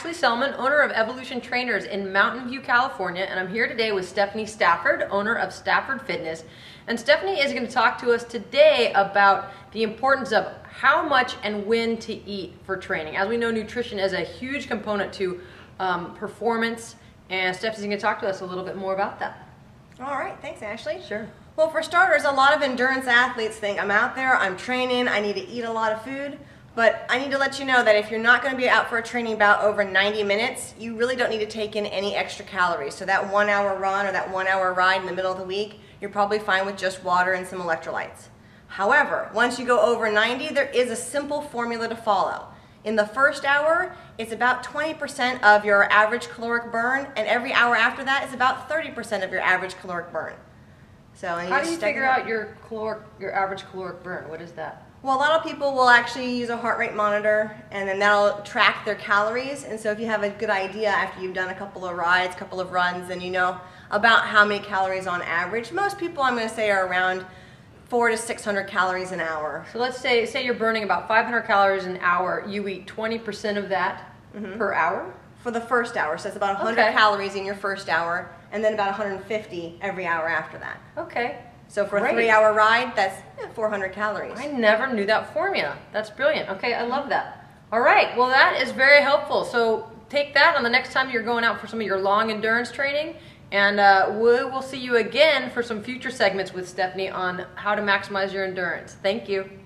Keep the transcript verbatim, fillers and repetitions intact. Ashley Selman, owner of Evolution Trainers in Mountain View, California, and I'm here today with Stephanie Stafford, owner of Stafford Fitness. And Stephanie is going to talk to us today about the importance of how much and when to eat for training. As we know, nutrition is a huge component to um, performance, and Stephanie's going to talk to us a little bit more about that. All right, thanks, Ashley. Sure. Well, for starters, a lot of endurance athletes think, I'm out there, I'm training, I need to eat a lot of food. But I need to let you know that if you're not going to be out for a training bout over ninety minutes, you really don't need to take in any extra calories. So that one hour run or that one hour ride in the middle of the week, you're probably fine with just water and some electrolytes. However, once you go over ninety, there is a simple formula to follow. In the first hour, it's about twenty percent of your average caloric burn, and every hour after that is about thirty percent of your average caloric burn. So, and how do you figure out your caloric, your average caloric burn? What is that? Well, a lot of people will actually use a heart rate monitor, and then that'll track their calories. And so if you have a good idea after you've done a couple of rides, couple of runs, then you know about how many calories on average. Most people, I'm going to say, are around four to six hundred calories an hour. So let's say, say you're burning about five hundred calories an hour. You eat twenty percent of that mm-hmm. per hour? For the first hour. So that's about one hundred okay. calories in your first hour, and then about one hundred fifty every hour after that. Okay. So for Great. a three-hour ride, that's four hundred calories. I never knew that formula. That's brilliant. Okay, I love that. All right, well, that is very helpful. So take that on the next time you're going out for some of your long endurance training, and uh, we will see you again for some future segments with Stephanie on how to maximize your endurance. Thank you.